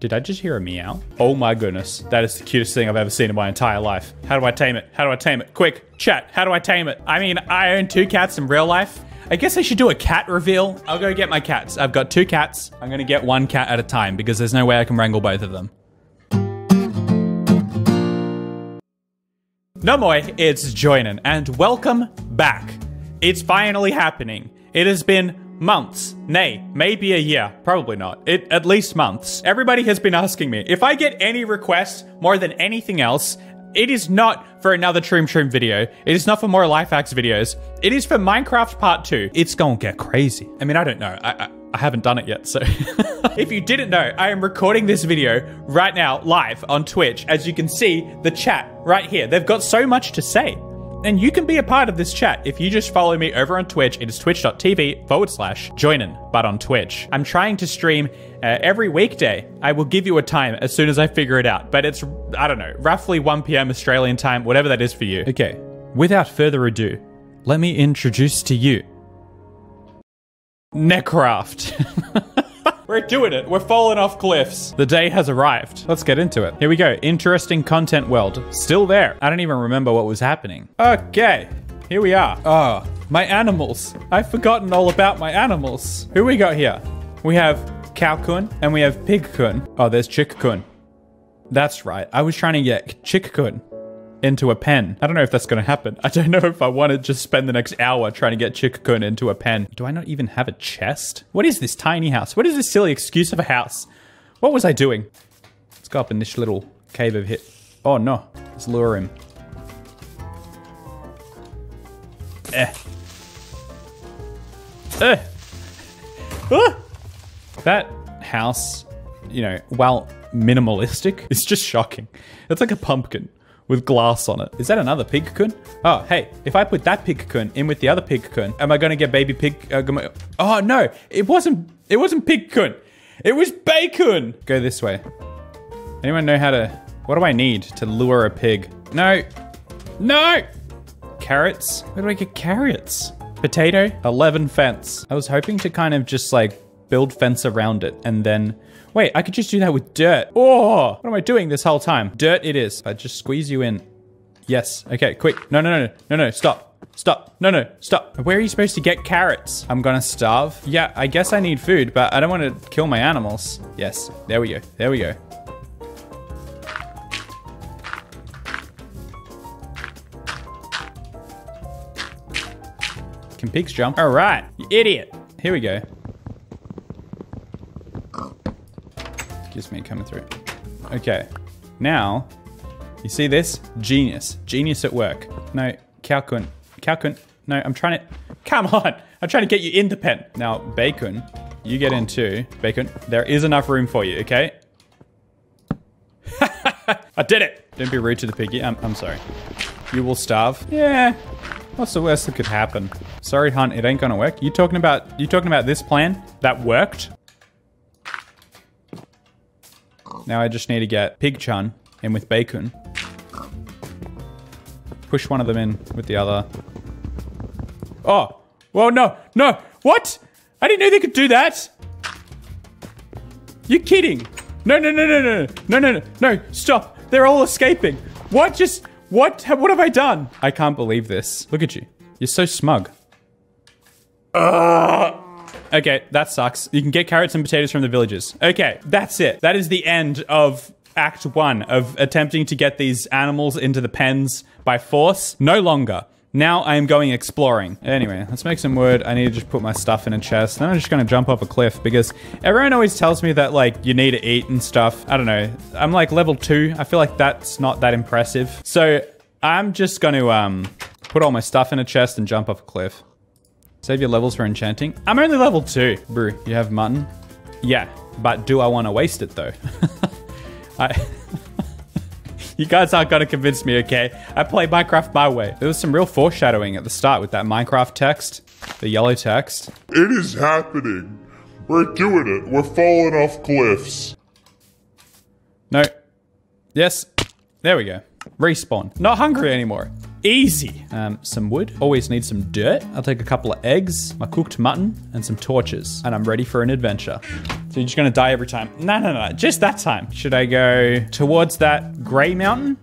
Did I just hear a meow? Oh my goodness. That is the cutest thing I've ever seen in my entire life. How do I tame it? How do I tame it? Quick, chat, how do I tame it? I mean, I own 2 cats in real life. I guess I should do a cat reveal. I'll go get my cats. I've got 2 cats. I'm gonna get 1 cat at a time because there's no way I can wrangle both of them. Nomoi, it's Joinen, and welcome back. It's finally happening. It has been months, nay, maybe a year, probably not, at least months. Everybody has been asking me, if I get any requests more than anything else, it is not for another Troom Troom video. It is not for more life hacks videos. It is for Minecraft Part 2. It's gonna get crazy. I mean, I don't know. I haven't done it yet, so. If you didn't know, I am recording this video right now, live on Twitch. As you can see, the chat right here. They've got so much to say. And you can be a part of this chat if you just follow me over on Twitch. It is twitch.tv/joinin, but on Twitch. I'm trying to stream every weekday. I will give you a time as soon as I figure it out. But it's, I don't know, roughly 1 p.m. Australian time, whatever that is for you. Okay, without further ado, let me introduce to you Necraft. We're doing it. We're falling off cliffs. The day has arrived. Let's get into it. Here we go. Interesting content world. Still there. I don't even remember what was happening. Okay. Here we are. Oh, my animals. I've forgotten all about my animals. Who we got here? We have cow-kun and we have pig-kun. Oh, there's chick-kun. That's right. I was trying to get chick-kun into a pen. I don't know if that's gonna happen. I don't know if I want to just spend the next hour trying to get Chick-kun into a pen. Do I not even have a chest? What is this tiny house? What is this silly excuse of a house? What was I doing? Let's go up in this little cave over here. Oh no, let's lure him. Ah! That house, you know, while minimalistic, it's just shocking. It's like a pumpkin with glass on it. Is that another pig-kun? Oh, hey, if I put that pig-kun in with the other pig-kun, am I gonna get baby pig? Oh no, it wasn't pig-kun. It was bacon. Go this way. Anyone know how to, what do I need to lure a pig? No, no. Carrots, where do I get carrots? Potato, 11 fence. I was hoping to kind of just like build fence around it and then wait, I could just do that with dirt. Oh, what am I doing this whole time? Dirt it is. I just squeeze you in. Yes. Okay, quick. No, no, no, no, no, stop. Stop. No, no, stop. Where are you supposed to get carrots? I'm gonna starve. Yeah, I guess I need food, but I don't want to kill my animals. Yes, there we go. There we go. Can pigs jump? All right, you idiot. Here we go. Just me coming through. Okay, now you see this? Genius, genius at work. No, cow-kun, cow-kun. No, I'm trying to, come on. I'm trying to get you in the pen. Now, bacon, you get in too. Bacon, there is enough room for you, okay? I did it. Don't be rude to the piggy, I'm sorry. You will starve. Yeah, what's the worst that could happen? Sorry, hun, it ain't gonna work. You talking about this plan that worked? Now I just need to get Pig-chan in with bacon. Push one of them in with the other. Oh, well, no, no. What? I didn't know they could do that. You're kidding. No, no, no, no, no, no, no, no, no, stop. They're all escaping. What just, what have I done? I can't believe this. Look at you. You're so smug. Ugh. Okay, that sucks. You can get carrots and potatoes from the villagers. Okay, that's it. That is the end of Act 1 of attempting to get these animals into the pens by force. No longer. Now I am going exploring. Anyway, let's make some wood. I need to just put my stuff in a chest. Then I'm just gonna jump off a cliff because everyone always tells me that like you need to eat and stuff. I don't know. I'm like level 2. I feel like that's not that impressive. So I'm just gonna put all my stuff in a chest and jump off a cliff. Save your levels for enchanting. I'm only level 2. Brew, you have mutton? Yeah, but do I want to waste it though? You guys aren't gonna convince me, okay? I play Minecraft my way. There was some real foreshadowing at the start with that Minecraft text, the yellow text. It is happening. We're doing it. We're falling off cliffs. No. Yes. There we go. Respawn. Not hungry anymore. Easy. Some wood. Always need some dirt. I'll take a couple of eggs, my cooked mutton, and some torches. And I'm ready for an adventure. So you're just gonna die every time. No, no, no, just that time. Should I go towards that gray mountain,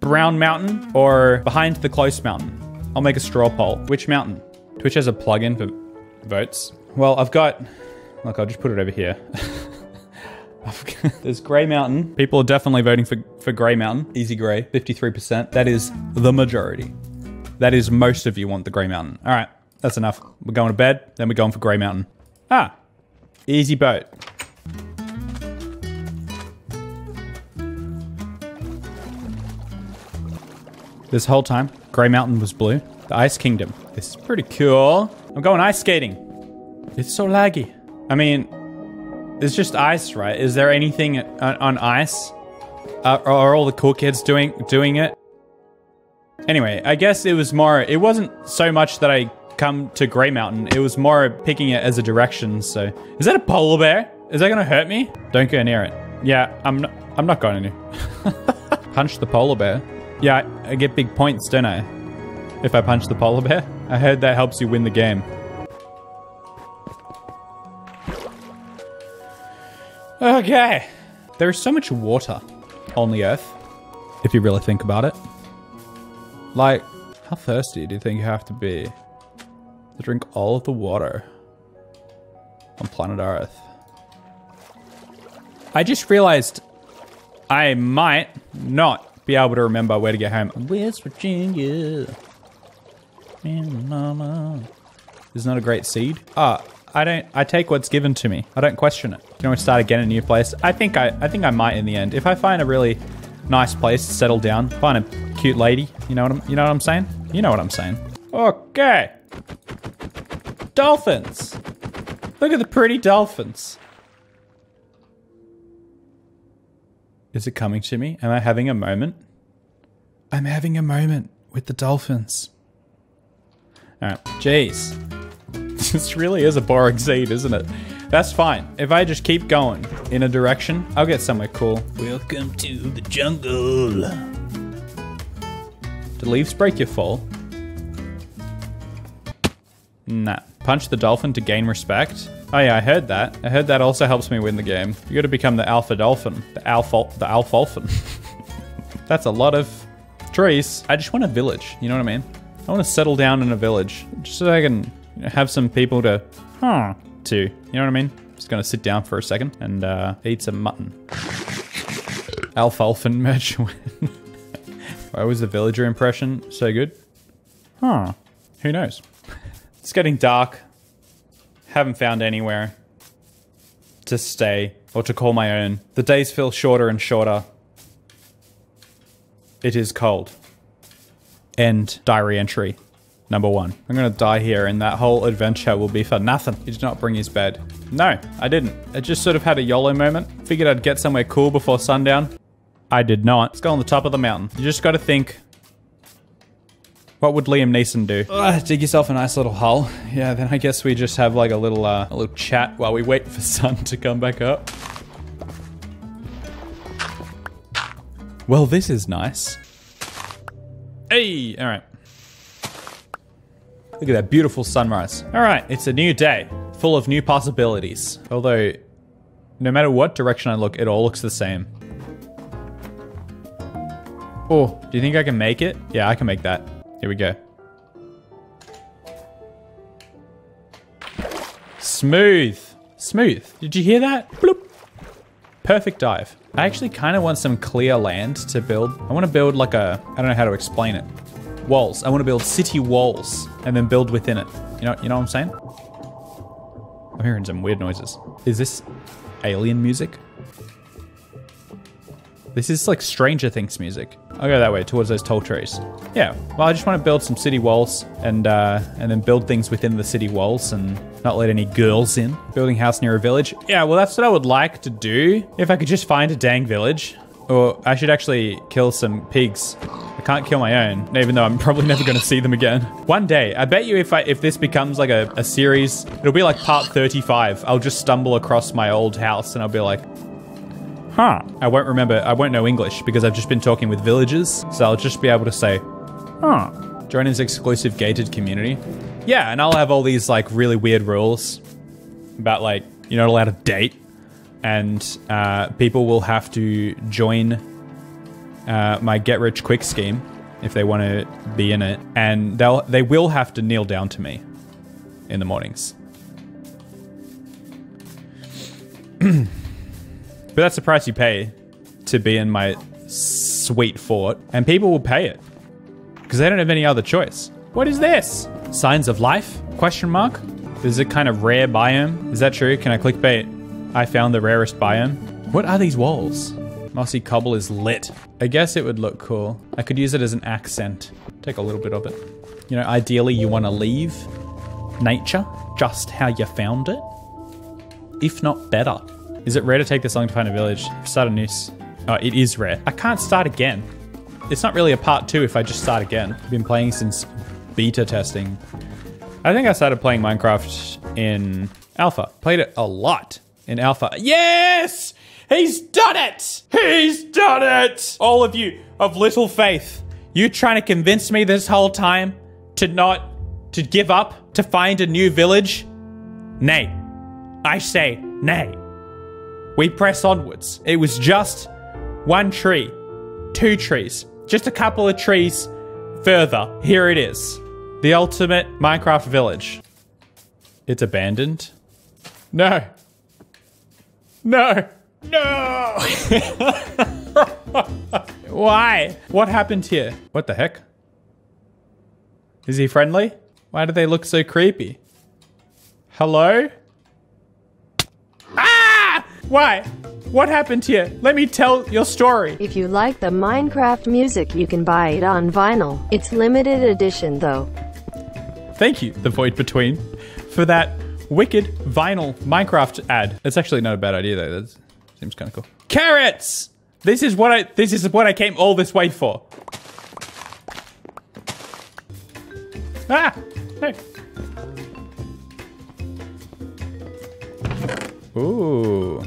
brown mountain, or behind the close mountain? I'll make a straw poll. Which mountain? Twitch has a plugin for votes. Well, I've got, look, I'll just put it over here. There's Grey Mountain. People are definitely voting for Grey Mountain. Easy Grey, 53%. That is the majority. That is most of you want the Grey Mountain. All right, that's enough. We're going to bed, then we're going for Grey Mountain. Ah, easy boat. This whole time, Grey Mountain was blue. The Ice Kingdom. This is pretty cool. I'm going ice skating. It's so laggy. I mean, it's just ice, right? Is there anything on ice? Are all the cool kids doing it? Anyway, I guess it was more, it wasn't so much that I come to Grey Mountain. It was more picking it as a direction, so. Is that a polar bear? Is that gonna hurt me? Don't go near it. Yeah, I'm not going to. Punch the polar bear. Yeah, I get big points, don't I? If I punch the polar bear? I heard that helps you win the game. Okay. There is so much water on the earth, if you really think about it. Like, how thirsty do you think you have to be to drink all of the water on planet Earth? I just realized I might not be able to remember where to get home. West Virginia. Mama. This is not a great seed. Ah. I take what's given to me. I don't question it. You know, we start again in a new place. I think I might in the end. If I find a really nice place to settle down, find a cute lady, you know what I'm saying? You know what I'm saying. Okay. Dolphins. Look at the pretty dolphins. Is it coming to me? Am I having a moment? I'm having a moment with the dolphins. All right, jeez. This really is a boring seed, isn't it? That's fine. If I just keep going in a direction, I'll get somewhere cool. Welcome to the jungle. Do leaves break your fall? Nah. Punch the dolphin to gain respect. Oh yeah, I heard that. I heard that also helps me win the game. You gotta become the alpha dolphin. The alfalfin. That's a lot of trees. I just want a village, you know what I mean? I want to settle down in a village, just so I can have some people to, you know what I mean? Just gonna sit down for a second and eat some mutton. Alfalfa merch win. Why was the villager impression so good? Huh, who knows? It's getting dark. Haven't found anywhere to stay or to call my own. The days feel shorter and shorter. It is cold. End diary entry. Number 1. I'm gonna die here and that whole adventure will be for nothing. He did not bring his bed. No, I didn't. I just sort of had a YOLO moment. Figured I'd get somewhere cool before sundown. I did not. Let's go on the top of the mountain. You just gotta think, what would Liam Neeson do? Ugh, dig yourself a nice little hole. Yeah, then I guess we just have like a little chat while we wait for sun to come back up. Well, this is nice. Hey, all right. Look at that beautiful sunrise. All right, it's a new day, full of new possibilities. Although, no matter what direction I look, it all looks the same. Oh, do you think I can make it? Yeah, I can make that. Here we go. Smooth, smooth. Did you hear that? Bloop. Perfect dive. I actually kind of want some clear land to build. I want to build like a, I don't know how to explain it. Walls. I want to build city walls and then build within it. You know what I'm saying? I'm hearing some weird noises. Is this alien music? This is like Stranger Things music. I'll go that way towards those tall trees. Yeah. Well, I just want to build some city walls and then build things within the city walls and not let any girls in. Building house near a village. Yeah. Well, that's what I would like to do if I could just find a dang village. Or I should actually kill some pigs. I can't kill my own, even though I'm probably never gonna see them again. One day, I bet you if this becomes like a series, it'll be like part 35. I'll just stumble across my old house and I'll be like, huh. I won't know English because I've just been talking with villagers. So I'll just be able to say, Huh. Join his exclusive gated community. Yeah, and I'll have all these like really weird rules about like you're not allowed to date, and people will have to join my get rich quick scheme if they want to be in it, and they will have to kneel down to me in the mornings. But that's the price you pay to be in my sweet fort, and people will pay it because they don't have any other choice. What is this? Signs of life? Question mark? Is it kind of rare biome? Is that true? Can I clickbait? I found the rarest biome. What are these walls? Mossy cobble is lit. I guess it would look cool. I could use it as an accent. Take a little bit of it. You know, ideally you want to leave nature just how you found it, if not better. Is it rare to take this long to find a village? Start a noose. Oh, it is rare. I can't start again. It's not really a part two if I just start again. I've been playing since beta testing. I think I started playing Minecraft in alpha. Played it a lot in alpha. Yes! He's done it! He's done it! All of you of little faith, you trying to convince me this whole time to give up, to find a new village? Nay. I say nay. We press onwards. It was just one tree, two trees, just a couple of trees further. Here it is. The ultimate Minecraft village. It's abandoned. No. No. No! Why? What happened here? What the heck? Is he friendly? Why do they look so creepy? Hello? Ah! Why? What happened here? Let me tell your story. If you like the Minecraft music, you can buy it on vinyl. It's limited edition though. Thank you, The Void Between, for that wicked vinyl Minecraft ad. It's actually not a bad idea though. That's seems kind of cool. Carrots! This is what I came all this way for. Ah! No. Ooh.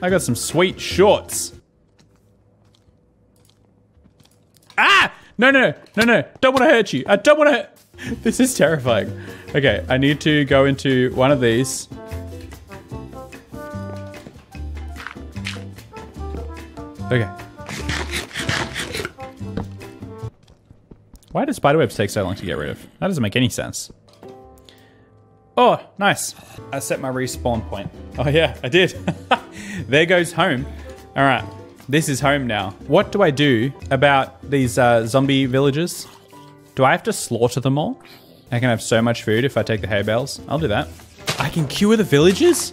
I got some sweet shorts. Ah! No, no, no, no. Don't want to hurt you. I don't want to... This is terrifying. Okay, I need to go into one of these. Okay. Why do spiderwebs take so long to get rid of? That doesn't make any sense. Oh, nice. I set my respawn point. Oh yeah, I did. There goes home. All right, this is home now. What do I do about these zombie villagers? Do I have to slaughter them all? I can have so much food if I take the hay bales. I'll do that. I can cure the villagers?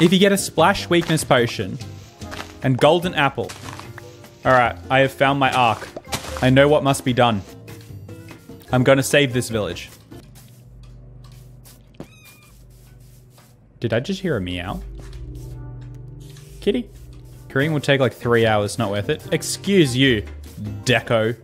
If you get a splash weakness potion and golden apple. All right, I have found my ark. I know what must be done. I'm gonna save this village. Did I just hear a meow? Kitty? Korean will take like 3 hours, not worth it. Excuse you, Deco.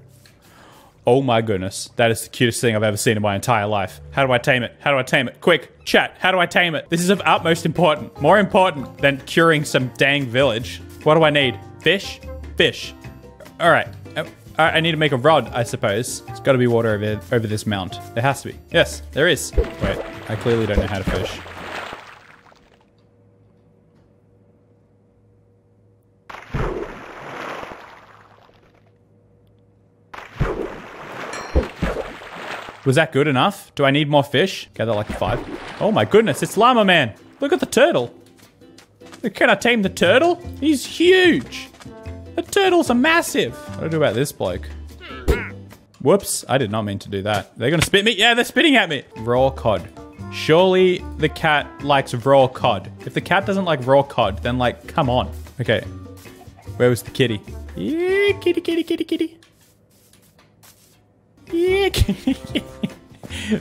Oh my goodness, that is the cutest thing I've ever seen in my entire life. How do I tame it? How do I tame it? Quick, chat, how do I tame it? This is of utmost importance, more important than curing some dang village. What do I need? Fish? Fish. All right. I need to make a rod, I suppose. It's got to be water over this mount. There has to be. Yes, there is. Wait, I clearly don't know how to fish. Was that good enough? Do I need more fish? Gather like 5. Oh my goodness, it's Llama Man. Look at the turtle. Can I tame the turtle? He's huge. The turtles are massive. What do I do about this bloke? Whoops, I did not mean to do that. They're gonna spit me? Yeah, they're spitting at me. Raw cod. Surely the cat likes raw cod. If the cat doesn't like raw cod, then like, come on. Okay, where was the kitty? Yeah, kitty, kitty, kitty, kitty. Yeah, kitty, kitty.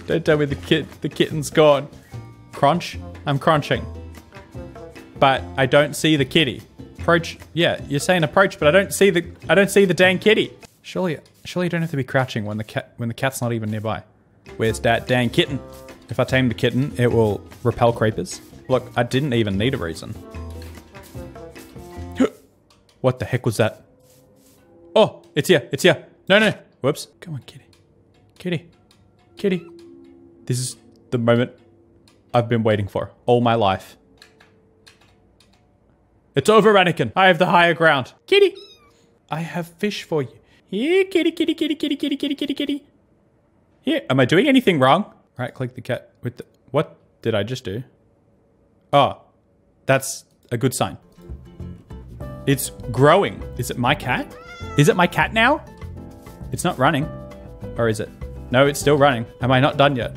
Don't tell me the kitten's gone. Crunch? I'm crunching. But I don't see the kitty. Approach, yeah, you're saying approach, but I don't see the dang kitty. Surely you don't have to be crouching when the cat's not even nearby. Where's that dang kitten? If I tame the kitten, it will repel creepers. Look, I didn't even need a reason. What the heck was that? Oh, it's here, it's here. No, no, Whoops. Come on, kitty. Kitty. Kitty. This is the moment I've been waiting for all my life. It's over, Anakin. I have the higher ground. Kitty. I have fish for you. Here, kitty, kitty, kitty, kitty, kitty, kitty, kitty, kitty. Here. Am I doing anything wrong? Right click the cat with the... What did I just do? Oh, that's a good sign. It's growing. Is it my cat? Is it my cat now? It's not running. Or is it? No, it's still running. Am I not done yet?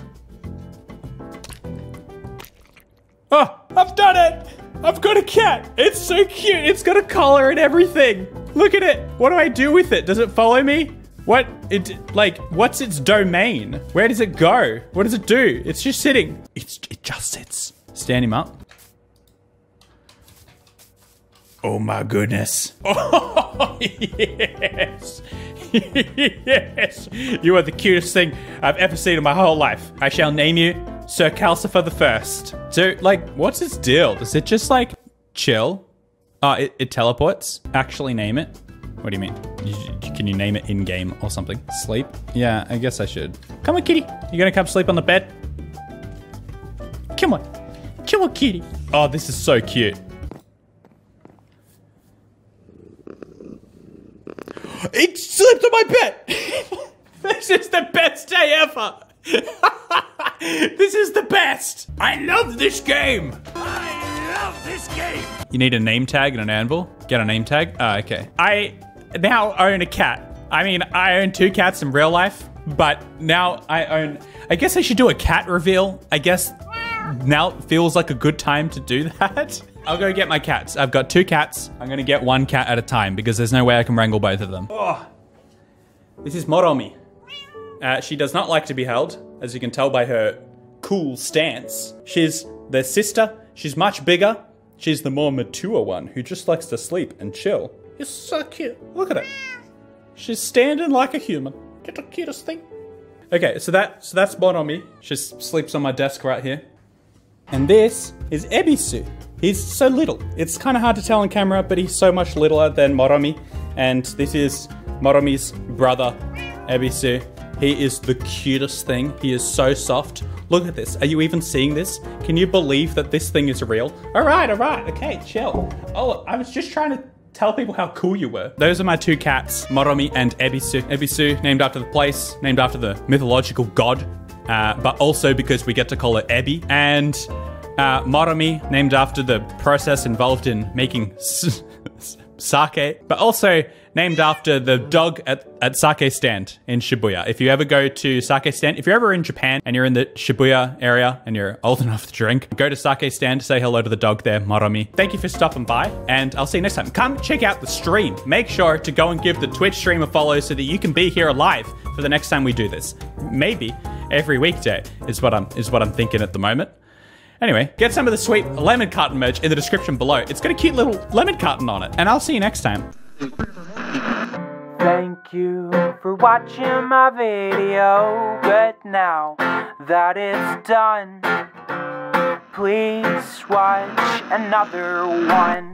Oh, I've done it. I've got a cat. It's so cute. It's got a collar and everything. Look at it. What do I do with it? Does it follow me? What? What's its domain? Where does it go? What does it do? It's just sitting. It just sits. Stand him up. Oh my goodness. Oh, yes. Yes. You are the cutest thing I've ever seen in my whole life. I shall name you Sir Calcifer the First. So, what's its deal? Does it just, chill? It teleports? Actually name it? What do you mean? Can you name it in-game or something? Sleep? Yeah, I guess I should. Come on, kitty. You gonna come sleep on the bed? Come on. Come on, kitty. Oh, this is so cute. It slipped on my bed! This is the best day ever! This is the best! I love this game! I love this game! You need a name tag and an anvil? Get a name tag? Oh, okay. I now own a cat. I mean, I own two cats in real life, but now I own... I guess I should do a cat reveal. I guess now it feels like a good time to do that. I'll go get my cats. I've got two cats. I'm gonna get one cat at a time because there's no way I can wrangle both of them. Oh, this is Moromi. She does not like to be held, as you can tell by her cool stance. She's their sister. She's much bigger. She's the more mature one who just likes to sleep and chill. You're so cute. Look at her. She's standing like a human. You're the cutest thing. Okay, so that's Moromi. She sleeps on my desk right here. And this is Ebisu. He's so little. It's kind of hard to tell on camera, but he's so much littler than Moromi. And this is Moromi's brother, Ebisu. He is the cutest thing. He is so soft. Look at this. Are you even seeing this? Can you believe that this thing is real? All right, okay, chill. Oh, I was just trying to tell people how cool you were. Those are my two cats, Moromi and Ebisu. Ebisu, named after the place, named after the mythological god, but also because we get to call it Ebi. And... Moromi, named after the process involved in making sake, but also named after the dog at Sake Stand in Shibuya. If you ever go to Sake Stand, if you're ever in Japan and you're in the Shibuya area and you're old enough to drink, go to Sake Stand, say hello to the dog there, Moromi. Thank you for stopping by, and I'll see you next time. Come check out the stream. Make sure to go and give the Twitch stream a follow so that you can be here alive for the next time we do this. Maybe every weekday is what I'm thinking at the moment. Anyway, get some of the sweet Lemon Carton merch in the description below. It's got a cute little lemon carton on it. And I'll see you next time. Thank you for watching my video. But now that it's done, please watch another one.